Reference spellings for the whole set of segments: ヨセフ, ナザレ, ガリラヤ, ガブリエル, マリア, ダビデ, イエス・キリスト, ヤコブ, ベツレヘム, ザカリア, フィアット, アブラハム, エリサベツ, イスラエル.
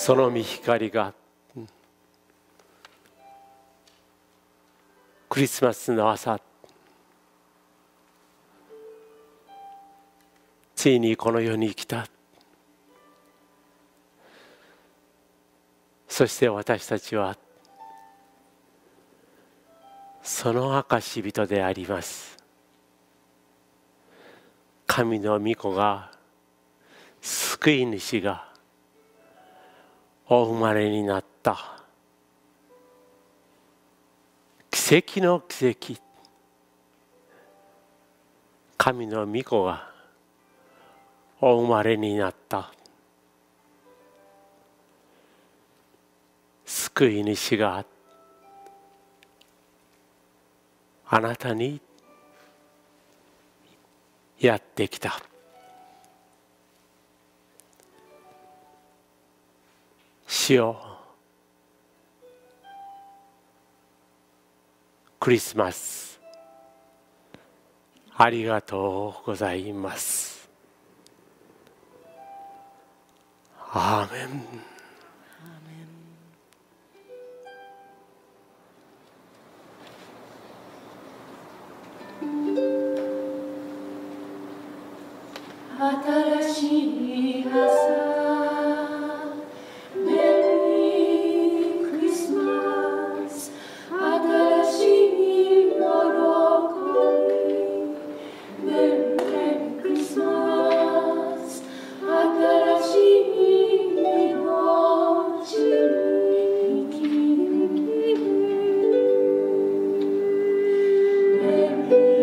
その御光がクリスマスの朝、ついにこの世に来た。そして私たちはその証人であります。神の御子が、救い主がお生まれになった。奇跡の奇跡、神の御子がお生まれになった。救い主があなたにやってきた。主よ、クリスマスありがとうございます。アーメン。新しい朝、メリークリスマス、新しい喜び、メリークリスマス、新しい命に生きる。メリー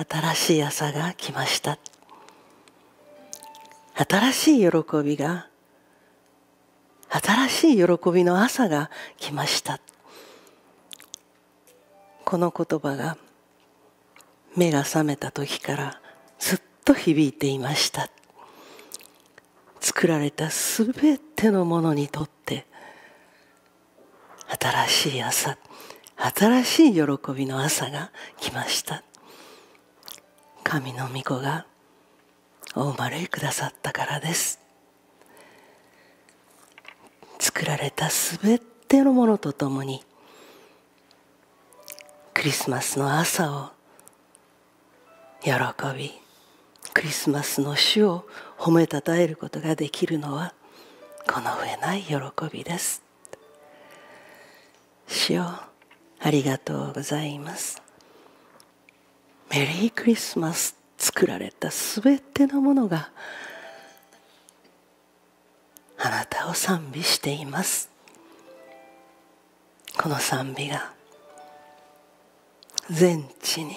新しい朝が来ました。新しい喜びが、新しい喜びの朝が来ました。この言葉が目が覚めた時からずっと響いていました。作られたすべてのものにとって新しい朝、新しい喜びの朝が来ました。神の御子がお生まれくださったからです。作られたすべてのものとともにクリスマスの朝を喜び、クリスマスの主を褒めたたえることができるのはこの上ない喜びです。主よ、ありがとうございます。メリークリスマス、作られたすべてのものがあなたを賛美しています。この賛美が全地に、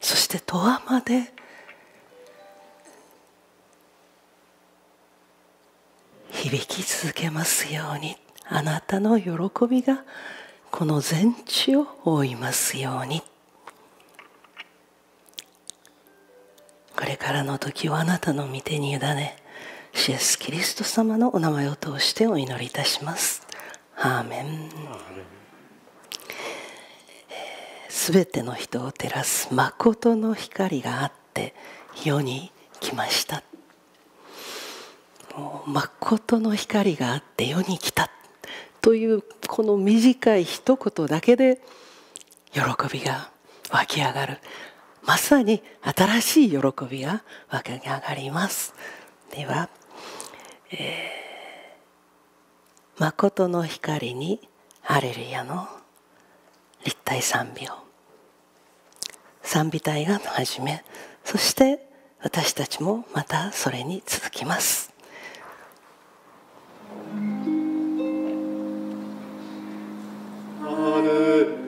そして永遠まで響き続けますように、あなたの喜びがこの全地を覆いますように。これからの時をあなたの御手に委ね、イエス・キリスト様のお名前を通してお祈りいたします。アーメン。すべての人を照らす誠の光があって世に来ました。誠の光があって世に来たというこの短い一言だけで喜びが湧き上がる。まさに新しい喜びが湧き上がります。では、誠の光にハレルヤの立体賛美を、賛美隊が始め、そして私たちもまたそれに続きます。ハレルヤ。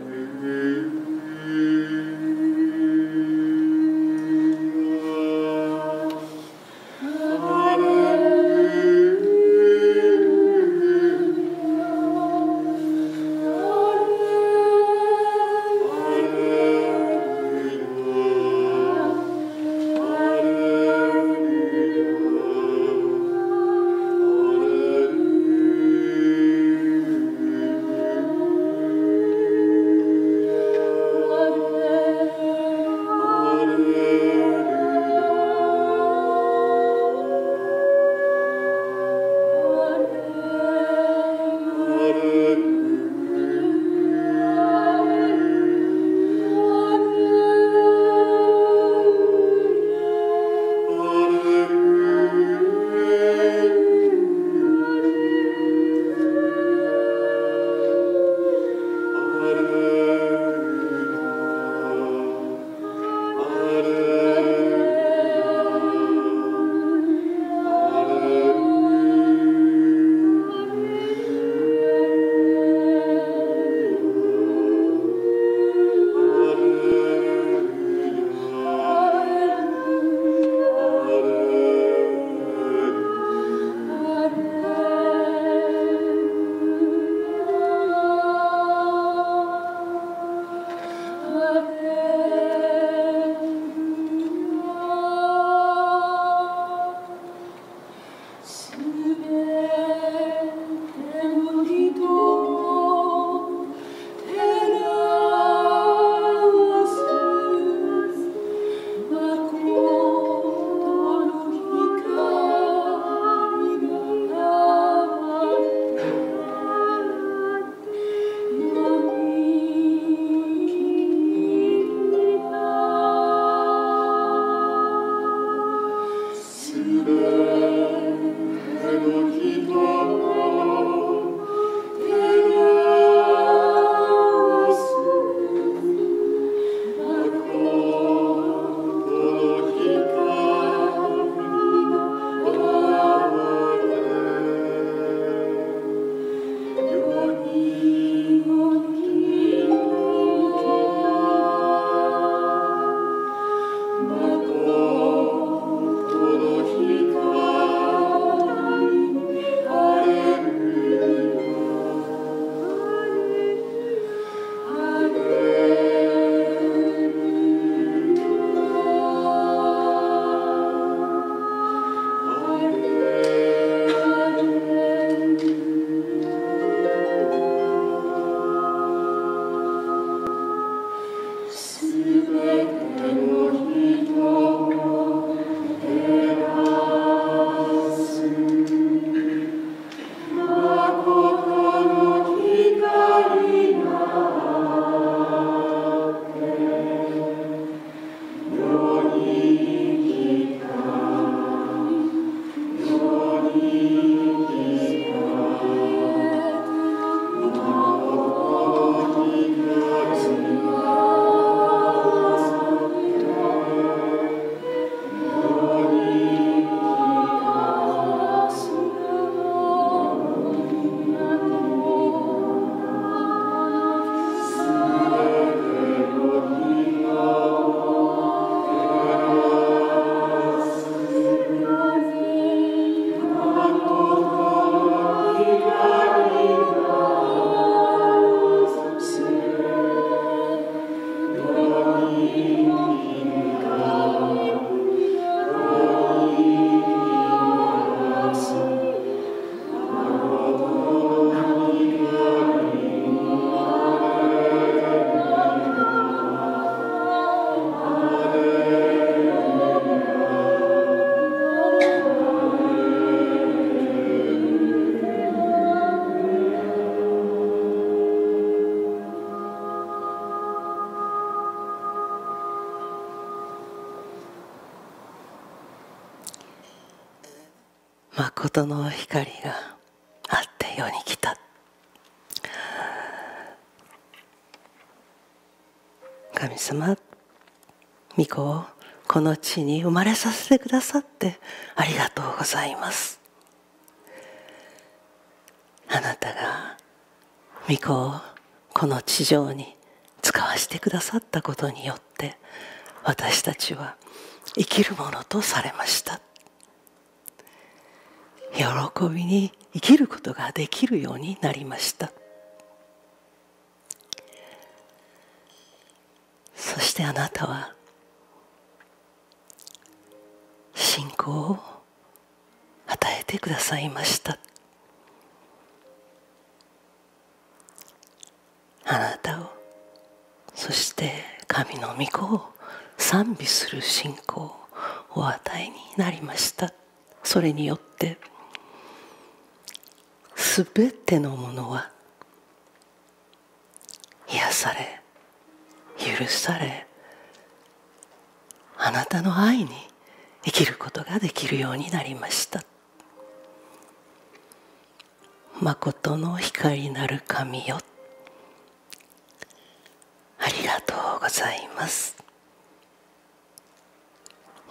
誠の光があって世に来た。神様、御子をこの地に生まれさせてくださってありがとうございます。あなたが御子をこの地上に使わせてくださったことによって私たちは生きるものとされました。喜びに生きることができるようになりました。そしてあなたは信仰を与えてくださいました。あなたを、そして神の御子を賛美する信仰をお与えになりました。それによってすべてのものは癒され、許され、あなたの愛に生きることができるようになりました。誠の光なる神よ、ありがとうございます。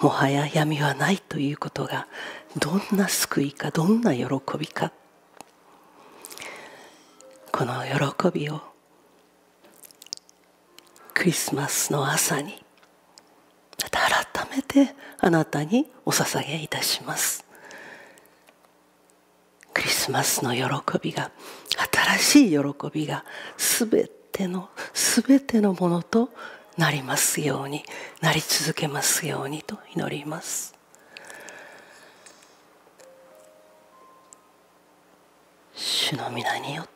もはや闇はないということがどんな救いか、どんな喜びか、この喜びをクリスマスの朝にまた改めてあなたにお捧げいたします。クリスマスの喜びが、新しい喜びがすべてのものとなりますように、なり続けますようにと祈ります。主の皆によって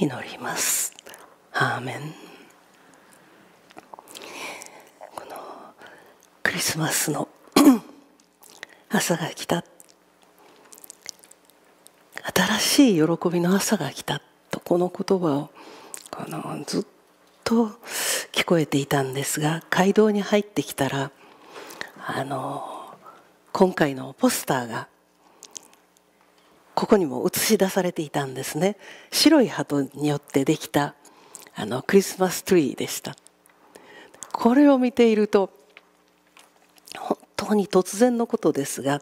祈ります。アーメン。このクリスマスの朝が来た、新しい喜びの朝が来たと、この言葉をずっと聞こえていたんですが、街道に入ってきたら今回のポスターがここにも映し出されていたんですね。白い鳩によってできたクリスマスツリーでした。これを見ていると本当に突然のことですが、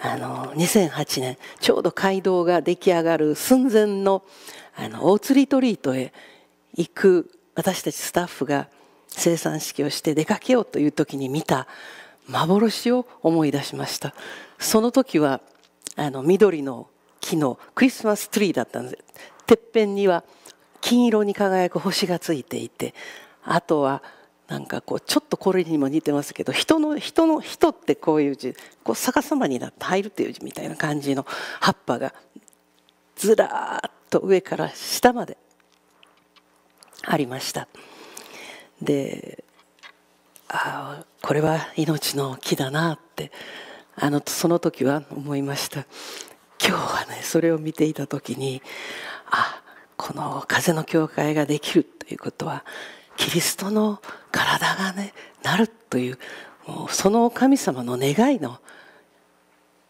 2008年ちょうど街道が出来上がる寸前の大津リトリートへ行く私たちスタッフが生産式をして出かけようという時に見た幻を思い出しました。その時は緑の木のクリスマスツリーだったんです。てっぺんには金色に輝く星がついていて、あとはなんかちょっとこれにも似てますけど、人ってこういう字、逆さまになって入るっていう字みたいな感じの葉っぱがずらーっと上から下までありました。で、ああこれは命の木だなってその時は思いました。今日はね、それを見ていた時に、あ、この風の教会ができるということはキリストの体がねなるという、もうその神様の願いの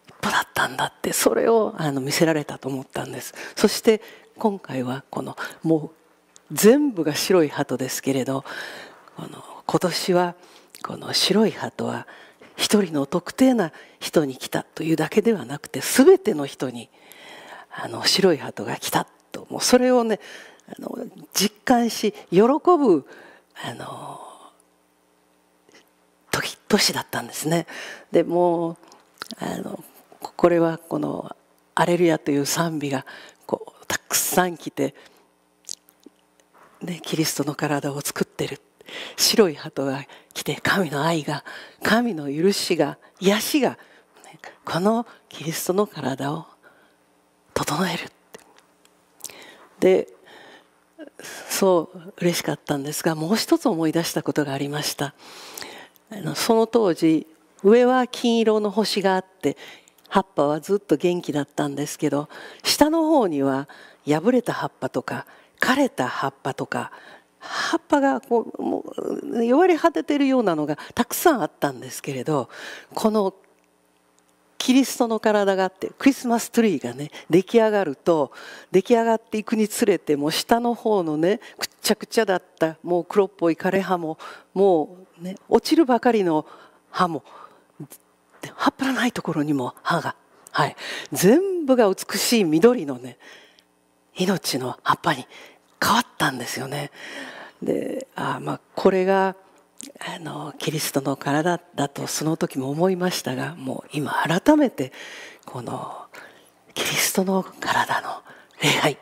一歩だったんだって、それを見せられたと思ったんです。そして今回はこのもう全部が白い鳩ですけれど、今年はこの白い鳩は一人の特定な人に来たというだけではなくて、全ての人に白い鳩が来たと、もうそれをね実感し喜ぶ年だったんですね。でもうこれはこの「アレルヤ」という賛美がたくさん来て。キリストの体を作ってる、白い鳩が来て、神の愛が、神の許しが、癒しが、このキリストの体を整えるって、でそう嬉しかったんですが、もう一つ思い出したことがありました。その当時上は金色の星があって葉っぱはずっと元気だったんですけど、下の方には破れた葉っぱとか枯れた葉っぱとか、葉っぱがもう弱り果ててるようなのがたくさんあったんですけれど、このキリストの体があってクリスマスツリーがね出来上がると、出来上がっていくにつれてもう下の方のねくっちゃくちゃだったもう黒っぽい枯れ葉ももうね落ちるばかりの葉も葉っぱのないところにも葉が、はい、全部が美しい緑のね命の葉っぱに変わったんですよね。で、まあこれがキリストの体だとその時も思いましたが、もう今改めてこのキリストの体の礼拝、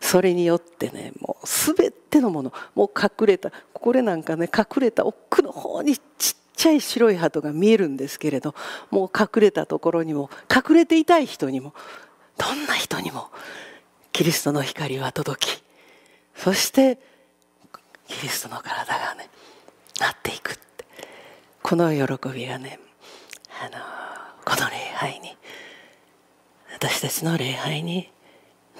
それによってねもう全てのもの、もう隠れたこれなんかね隠れた奥の方にちっちゃい白い鳩が見えるんですけれど、もう隠れたところにも隠れていたい人にもどんな人にもキリストの光は届き、そしてキリストの体がねなっていくって、この喜びがねこの礼拝に、私たちの礼拝に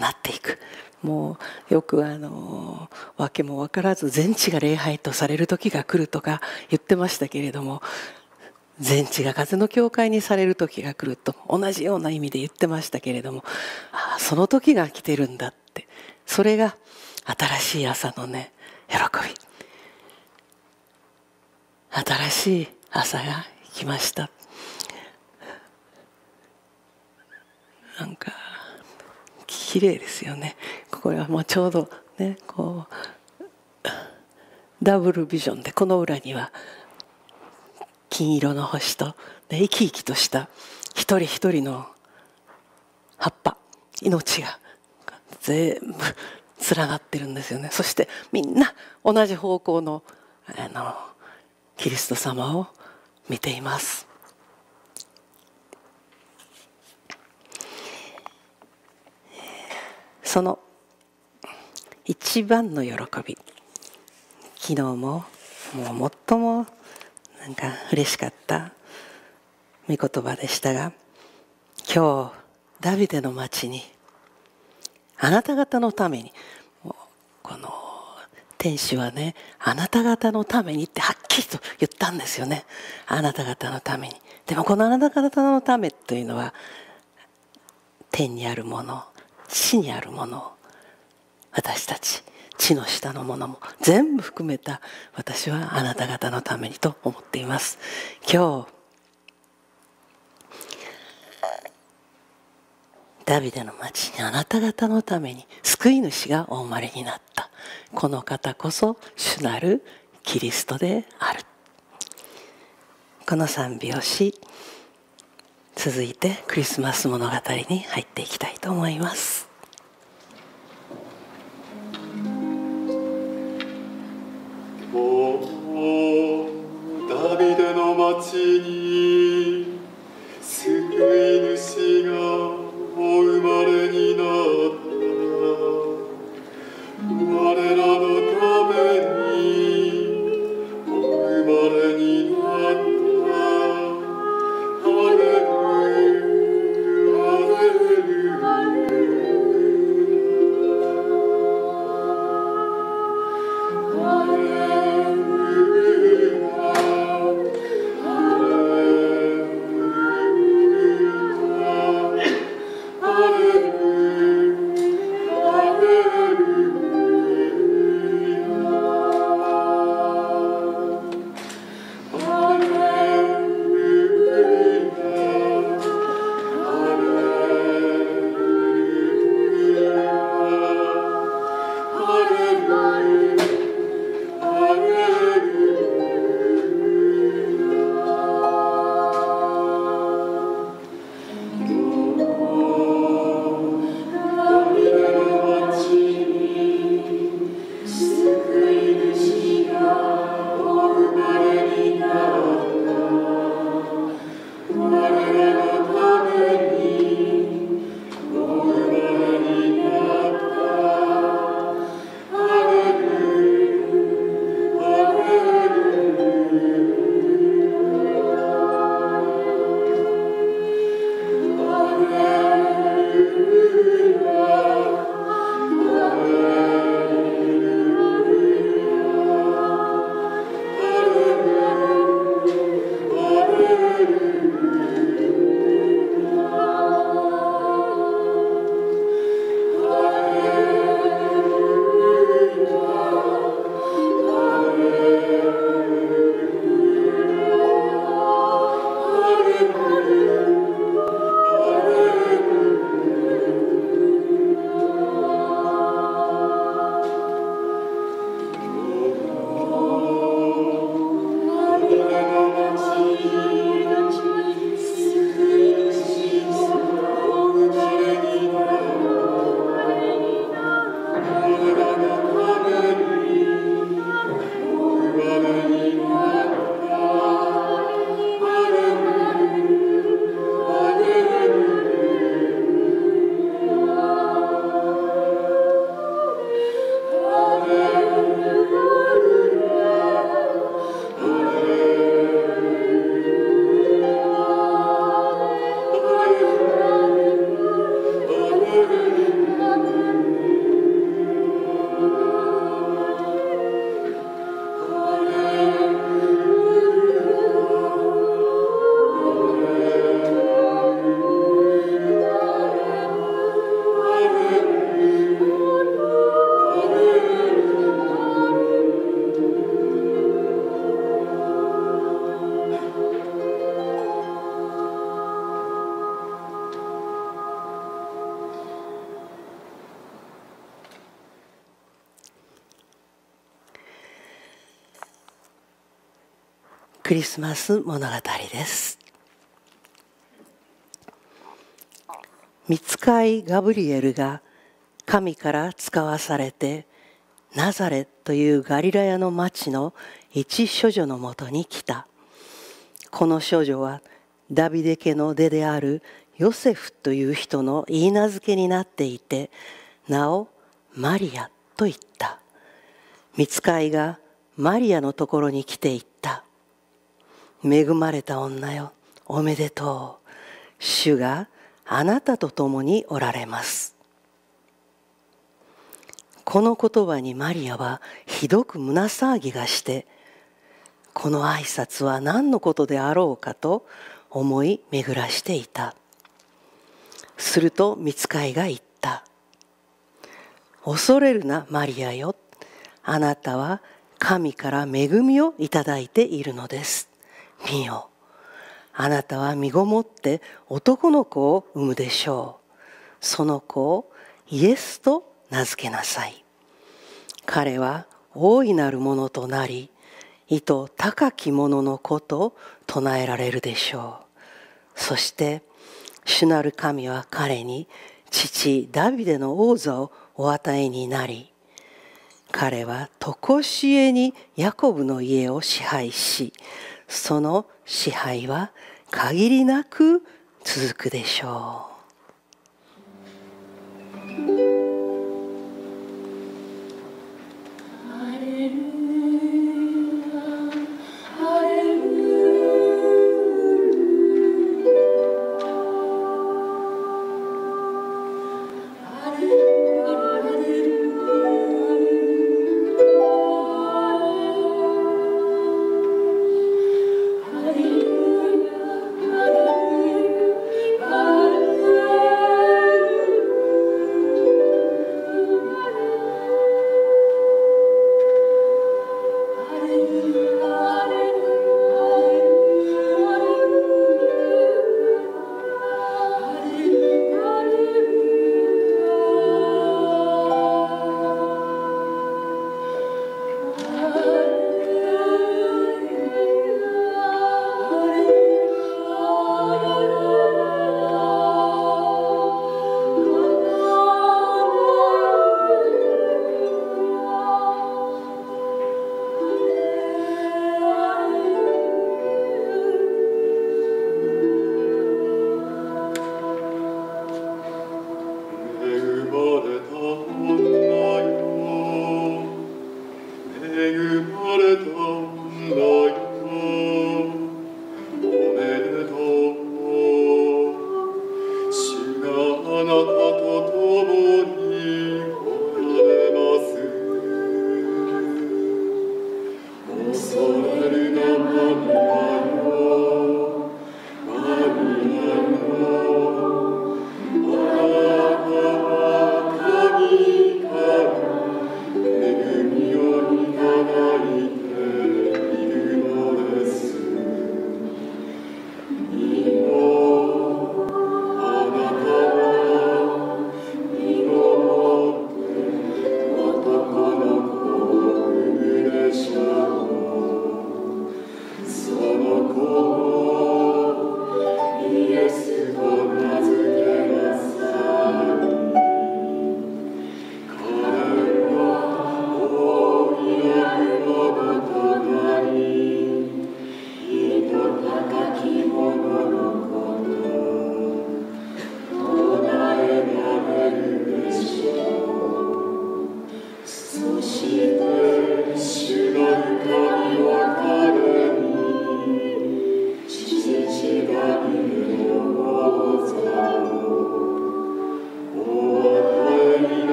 なっていく。もうよく訳も分からず全地が礼拝とされる時が来るとか言ってましたけれども、全地が風の教会にされる時が来ると同じような意味で言ってましたけれども、ああその時が来てるんだって、それが新しい朝のね喜び、新しい朝が来ました。なんか綺麗ですよね。これはもうちょうどねこうダブルビジョンで、この裏には金色の星と、ね、生き生きとした一人一人の葉っぱ、命が全部連なってるんですよね。そしてみんな同じ方向のキリスト様を見ています。その一番の喜び、昨日ももう最もなんか嬉しかった御言葉でしたが、今日ダビデの町にあなた方のために、この天使はねあなた方のためにってはっきりと言ったんですよね。あなた方のために。でもこのあなた方のためというのは天にあるもの、地にあるもの、私たち地の下のものも全部含めた、私はあなた方のためにと思っています。今日ダビデの町にあなた方のために救い主がお生まれになった、この方こそ主なるキリストである。この賛美をし、続いてクリスマス物語に入っていきたいと思います。ダビデの町に救い主がお生まれになった。我らのためにお生まれになった。ハレルヤ、ハレルヤ。クリスマス物語です。御使いガブリエルが神から使わされてナザレというガリラヤの町の一処女のもとに来た。この処女はダビデ家の出であるヨセフという人の言い名付けになっていて、名をマリアと言った。御使いがマリアのところに来ていった。恵まれた女よ、おめでとう。主があなたと共におられます。この言葉にマリアはひどく胸騒ぎがして、この挨拶は何のことであろうかと思い巡らしていた。すると御使いが言った。恐れるなマリアよ、あなたは神から恵みをいただいているのです。見よ、あなたは身ごもって男の子を産むでしょう。その子をイエスと名付けなさい。彼は大いなるものとなり、いと高きものの子と唱えられるでしょう。そして主なる神は彼に父ダビデの王座をお与えになり、彼は常しえにヤコブの家を支配し、その支配は限りなく続くでしょう。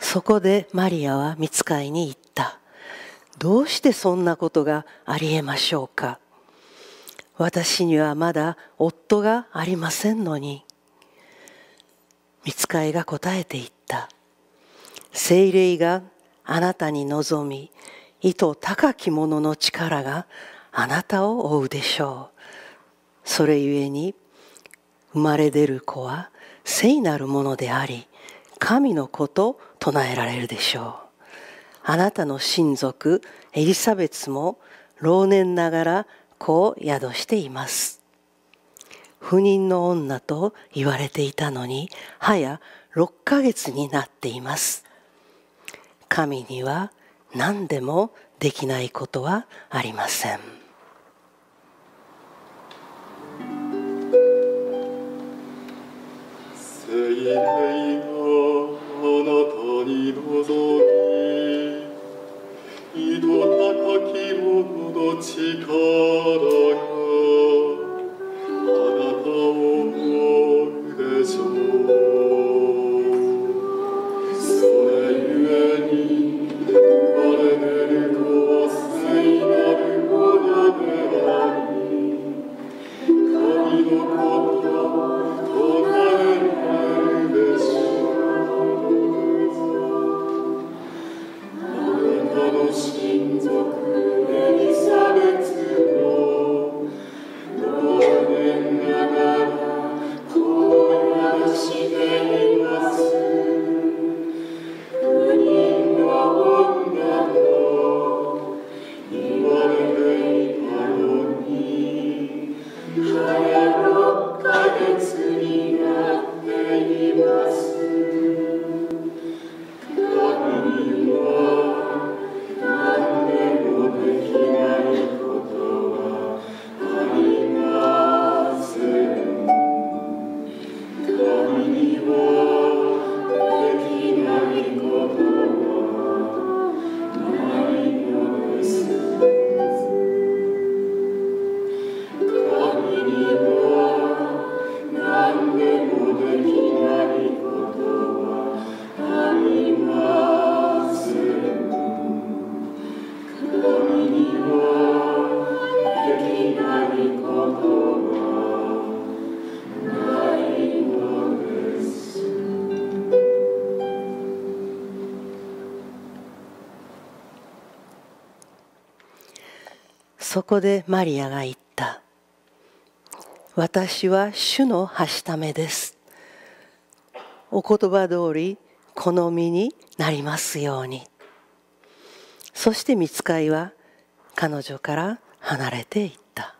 そこでマリアは御使いに言った。どうしてそんなことがありえましょうか。私にはまだ夫がありませんのに。御使いが答えて言った。聖霊があなたに臨み、意図高き者の力があなたを覆うでしょう。それゆえに、生まれ出る子は聖なるものであり、神の子と唱えられるでしょう。あなたの親族エリサベツも老年ながら子を宿しています。不妊の女と言われていたのに、はや6ヶ月になっています。神には何でもできないことはありません。聖霊があなたに臨み、井戸高き者の力があなたを覆うでしょう。それゆえに生まれ出る子は聖なるものであり、神の子と唱え親族エリザベツの老年ながら子を宿しています。不妊の女と言われていたのに、はや6ヶ月になっています。そこでマリアが言った。私は主のはしためです。お言葉通りこの身になりますように。そして御使いは彼女から離れていった。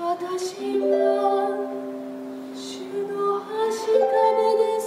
私は主のはしためです。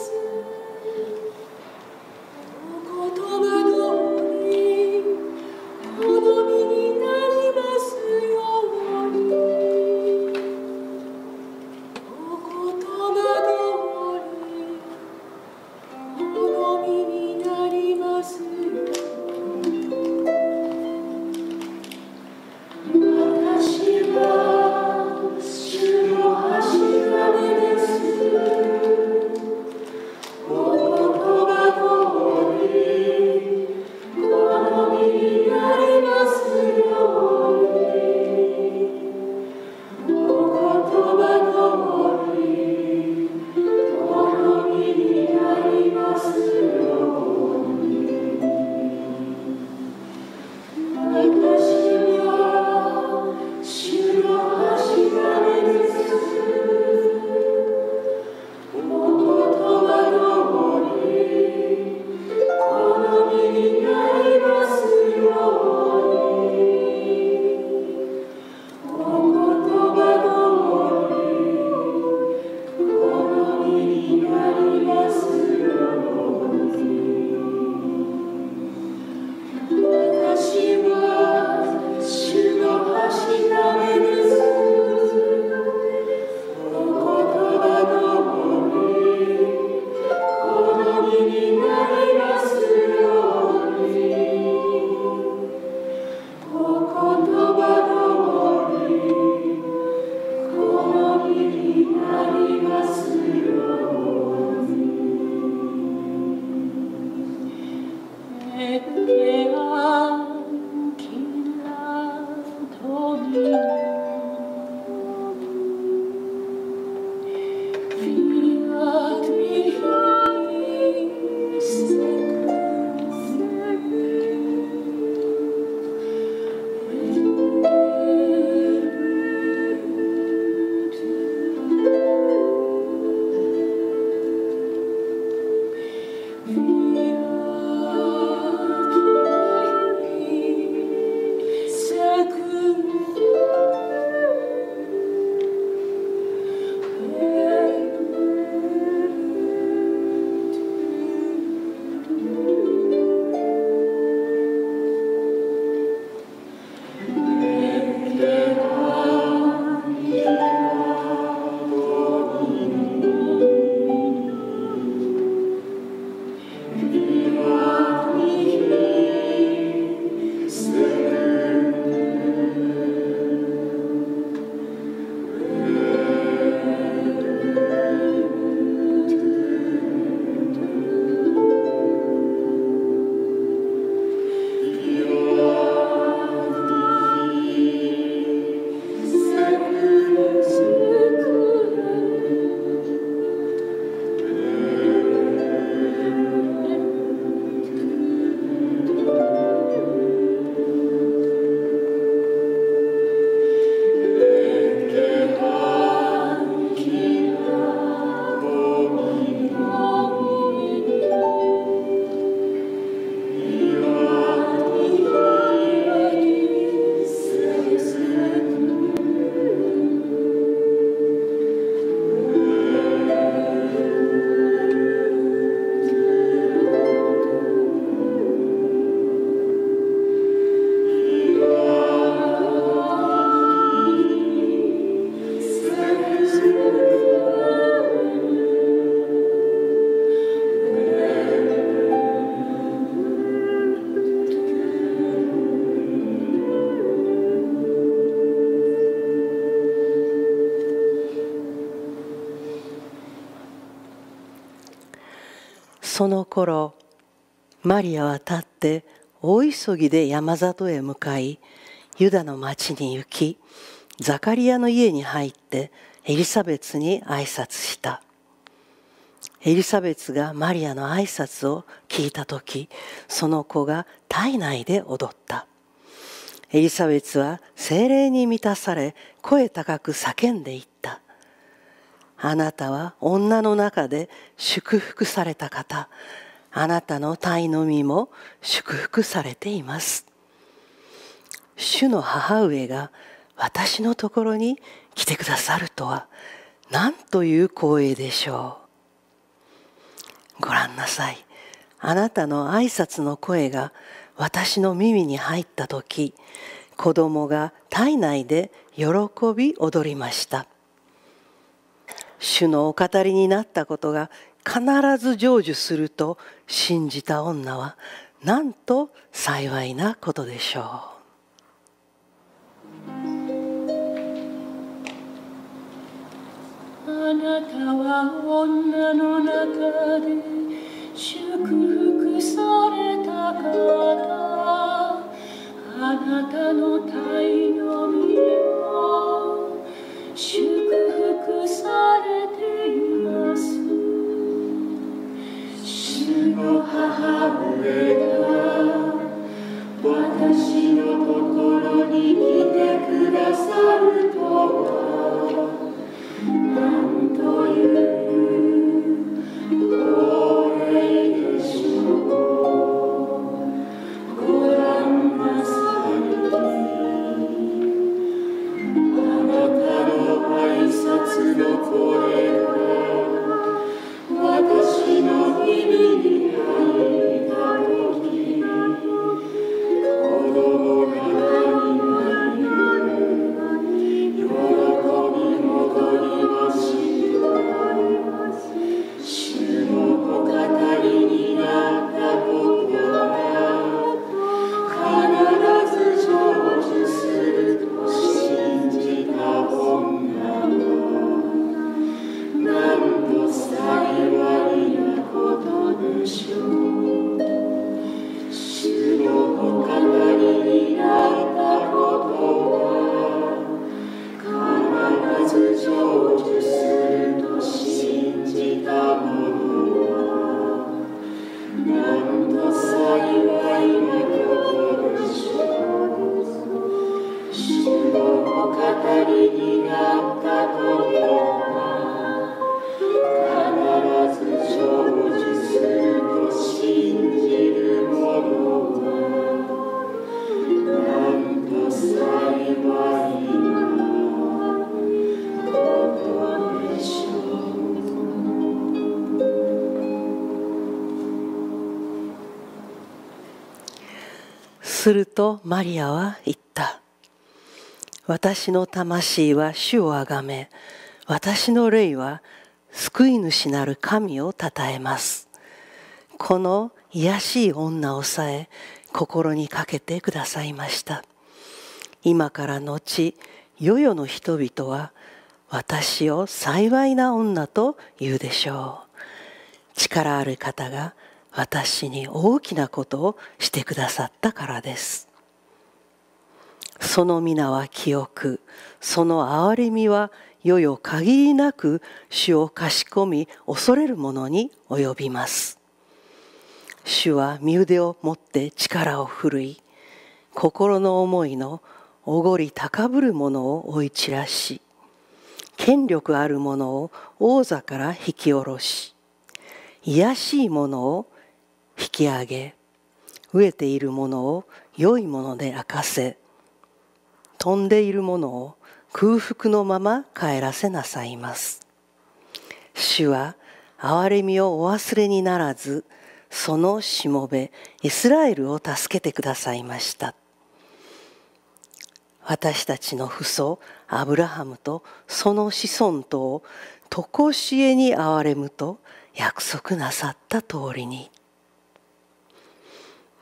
その頃マリアは立って大急ぎで山里へ向かい、ユダの町に行き、ザカリアの家に入ってエリサベツに挨拶した。エリザベツがマリアの挨拶を聞いた時、その子が胎内で踊った。エリザベツは聖霊に満たされ、声高く叫んでいった。あなたは女の中で祝福された方、あなたの胎の実も祝福されています。主の母上が私のところに来てくださるとは、なんという光栄でしょう。ご覧なさい。あなたの挨拶の声が私の耳に入った時、子供が胎内で喜び踊りました。主のお語りになったことが必ず成就すると信じた女は、なんと幸いなことでしょう。あなたは女の中で祝福された方、あなたの胎の実も祝福されています。主の母上が私のところに来てくださるとは、なんという光栄でしょう。ご覧なさい。あなたの挨拶の声が私の耳に入ったとき、子供がするとマリアは言った。私の魂は主をあがめ、私の霊は救い主なる神をたたえます。この卑しい女をさえ心にかけてくださいました。今から後、世々の人々は私を幸いな女と言うでしょう。力ある方が私に大きなことをしてくださったからです。その皆は清く、その憐れみは世々限りなく主をかしこみ恐れる者に及びます。主は身腕を持って力を振るい、心の思いのおごり高ぶる者を追い散らし、権力ある者を王座から引き下ろし、卑しいものを引き上げ、飢えているものを良いもので明かせ、飛んでいるものを空腹のまま帰らせなさいます。主は憐れみをお忘れにならず、そのしもべイスラエルを助けてくださいました。私たちの父祖アブラハムとその子孫とを常しえに憐れむと約束なさった通りに。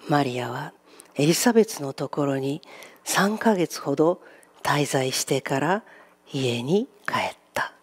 マリアはエリザベツのところに3ヶ月ほど滞在してから家に帰った。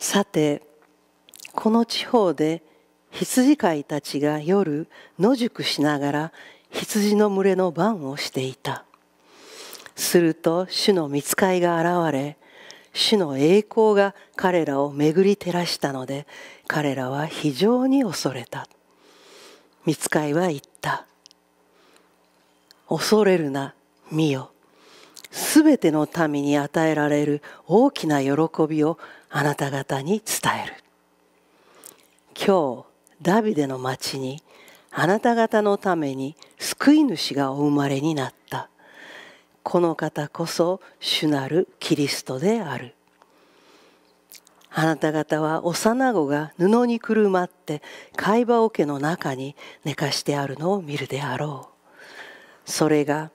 さて、この地方で羊飼いたちが夜野宿しながら羊の群れの番をしていた。すると主の御使いが現れ、主の栄光が彼らを巡り照らしたので、彼らは非常に恐れた。御使いは言った。恐れるな、見よ。すべての民に与えられる大きな喜びをあなた方に伝える。今日ダビデの町にあなた方のために救い主がお生まれになった。この方こそ主なるキリストである。あなた方は幼子が布にくるまって貝羽桶の中に寝かしてあるのを見るであろう。それが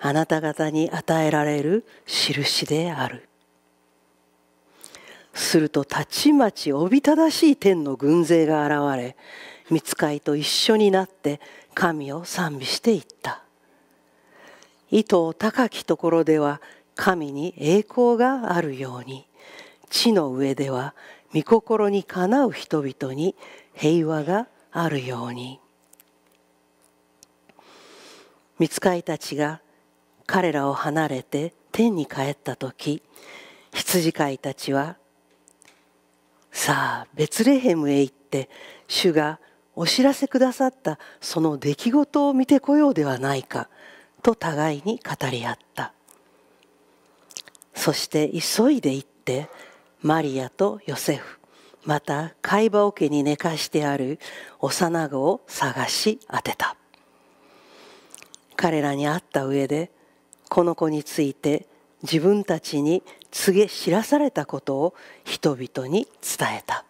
あなた方に与えられる印である。するとたちまちおびただしい天の軍勢が現れ、御使いと一緒になって神を賛美していった。糸を高きところでは神に栄光があるように、地の上では御心にかなう人々に平和があるように。御使いたちが彼らを離れて天に帰った時、羊飼いたちは「さあベツレヘムへ行って主がお知らせくださったその出来事を見てこようではないか」と互いに語り合った。そして急いで行ってマリアとヨセフ、また飼い葉桶に寝かしてある幼子を探し当てた。彼らに会った上でこの子について自分たちに告げ知らされたことを人々に伝えた。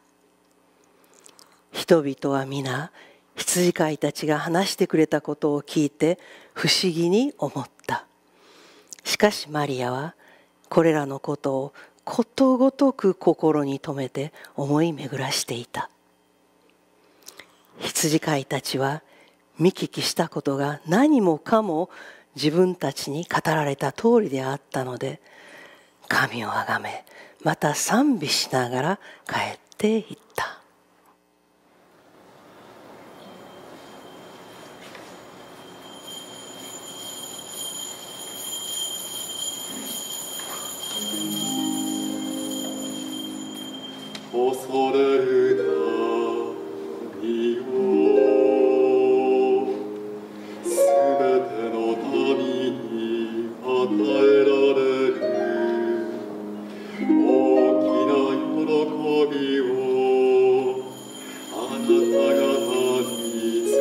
人々は皆羊飼いたちが話してくれたことを聞いて不思議に思った。しかしマリアはこれらのことをことごとく心に留めて思い巡らしていた。羊飼いたちは見聞きしたことが何もかも自分たちに語られた通りであったので、神をあがめ、また賛美しながら帰っていった。恐れるな、見よ、すべての民に与えられる大きな喜びをあなた方に伝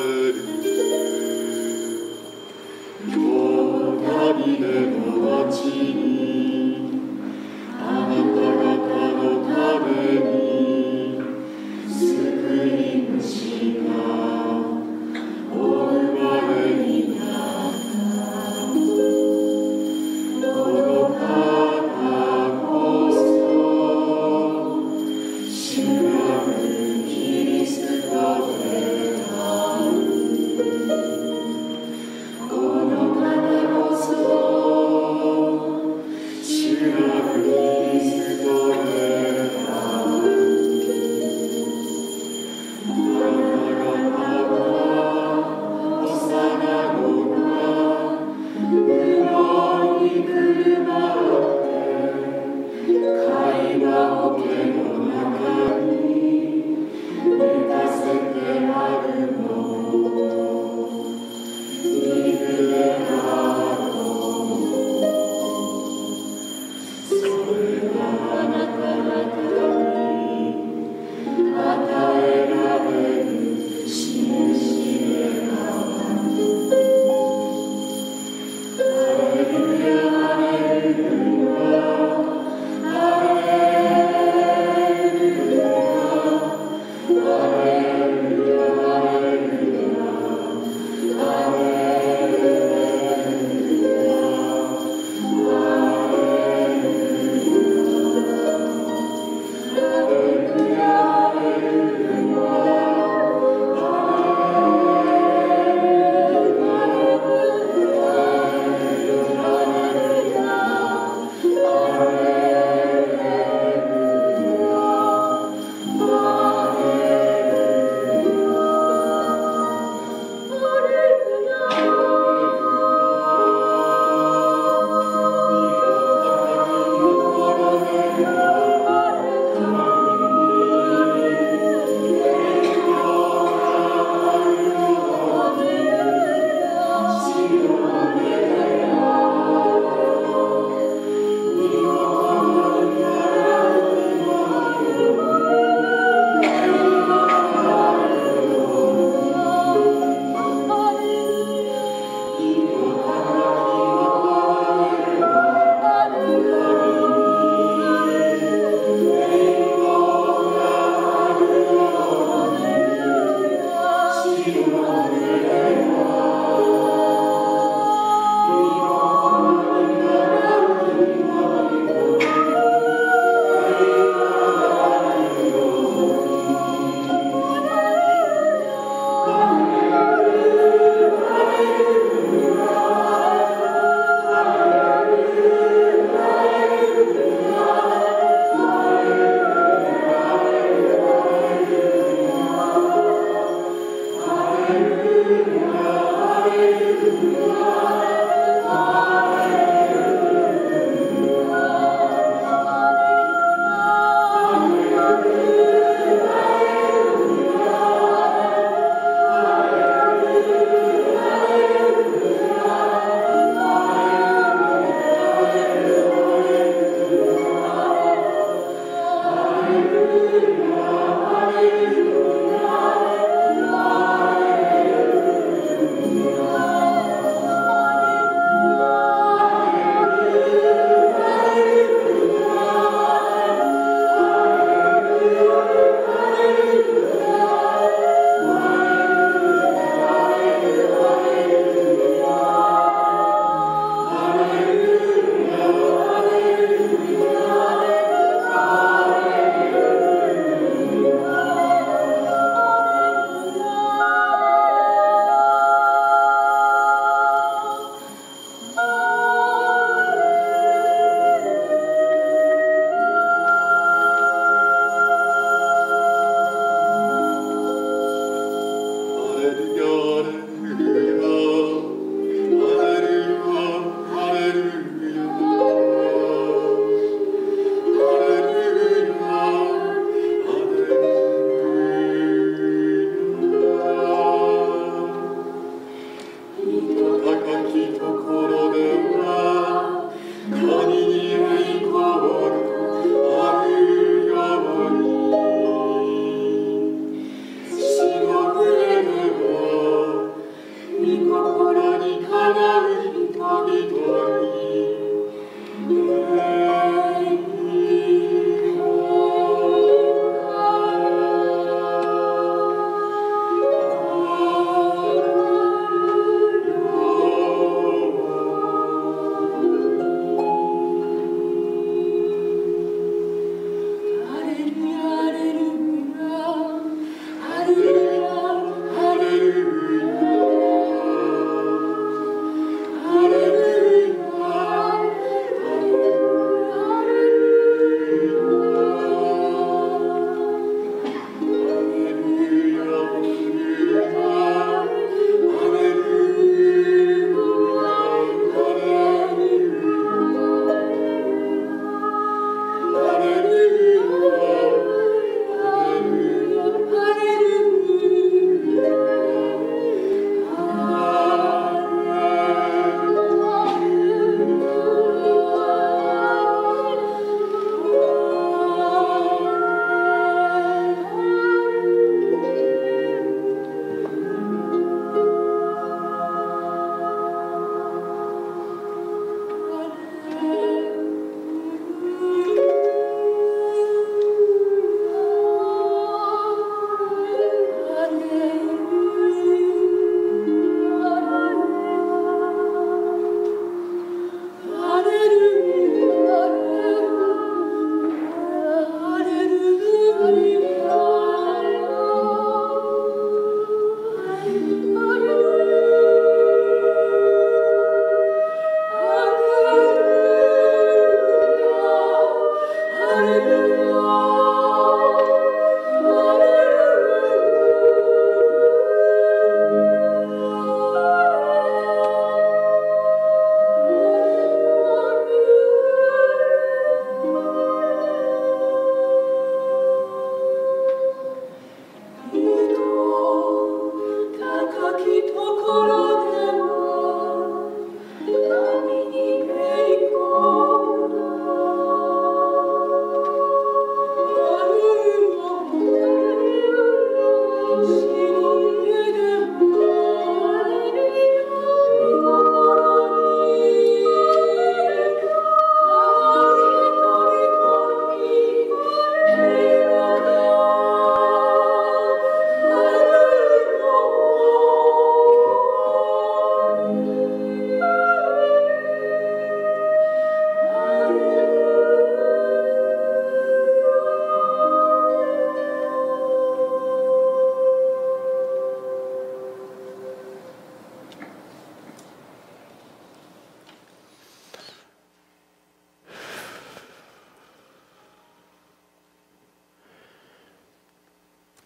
える。よダビデの町にあなた方のために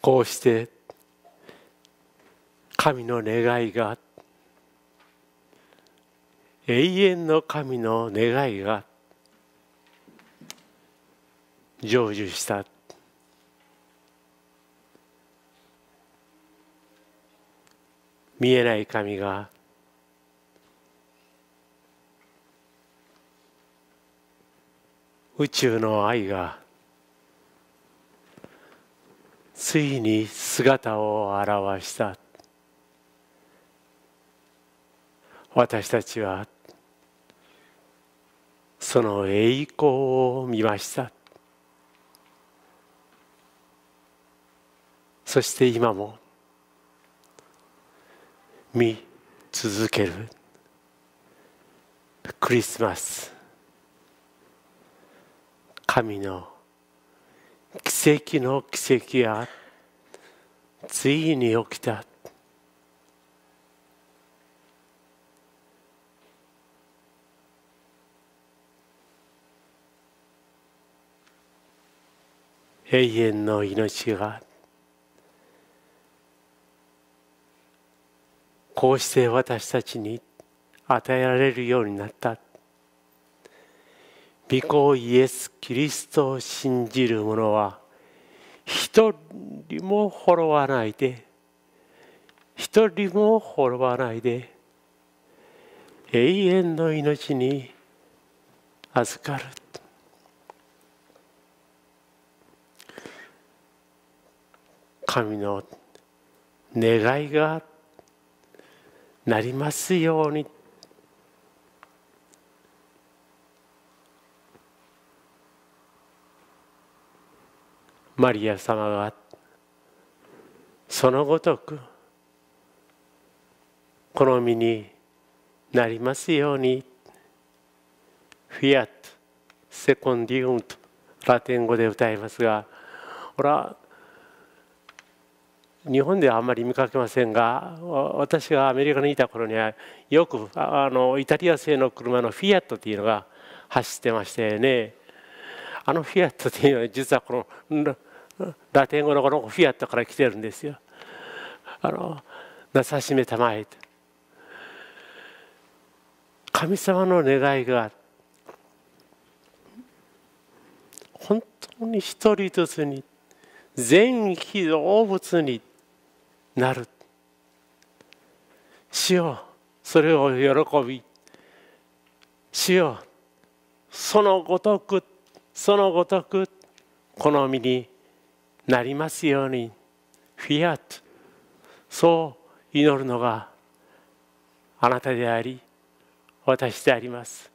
こうして神の願いが、永遠の神の願いが成就した。見えない神が宇宙の愛がついに姿を現した。私たちはその栄光を見ました。そして今も見続けるクリスマス、神の奇跡の奇跡がついに起きた。永遠の命がこうして私たちに与えられるようになった。御子イエス・キリストを信じる者は一人も滅ばないで、一人も滅ばないで永遠の命に預かる。神の願いがなりますように。マリア様がそのごとく好みになりますように。フィアットセコンディウムとラテン語で歌いますが、ほら日本ではあんまり見かけませんが、私がアメリカにいた頃にはよくイタリア製の車のフィアットというのが走ってましてね、あのフィアットというのは実はこのラテン語のこのフィアットから来てるんですよ。なさしめたまえと。神様の願いが本当に一人ずつに、全被造物になる。主よ、それを喜び、主よ、そのごとく、そのごとく好みになりますように。フィアット、そう祈るのがあなたであり私であります。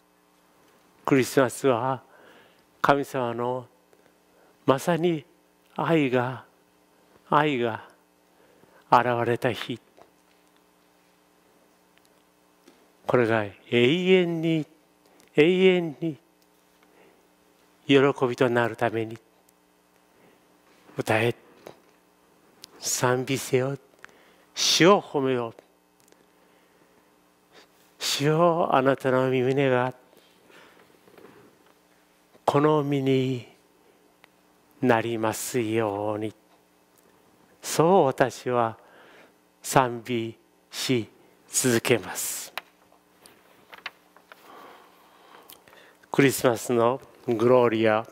クリスマスは神様のまさに愛が現れた日。これが永遠に永遠に喜びとなるために、歌え、賛美せよ、主を褒めよ、主よ、あなたの御胸が好みになりますように。そう私は賛美し続けます。クリスマスのグローリア。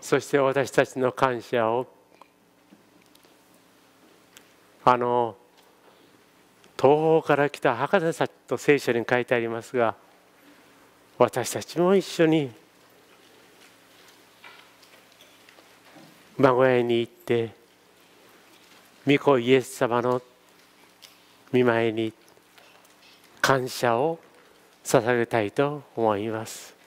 そして私たちの感謝を東方から来た博士たちと聖書に書いてありますが、私たちも一緒に孫屋に行って御子イエス様の御前に感謝を捧げたいと思います。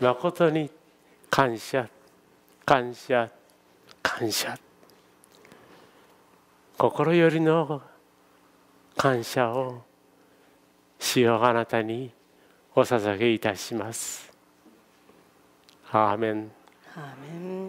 まことに感謝、感謝、感謝、心よりの感謝を主よあなたにお捧げいたします。アーメン。アーメン。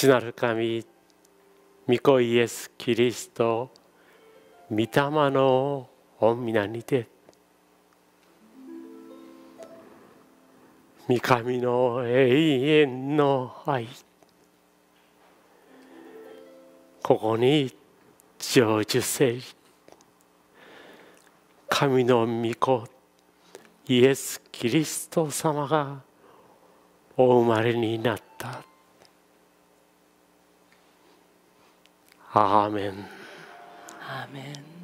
父なる神、御子イエス・キリスト、御霊の御名にて、御神の永遠の愛、ここに成就せり。神の御子イエス・キリスト様がお生まれになった。アーメン。アーメン。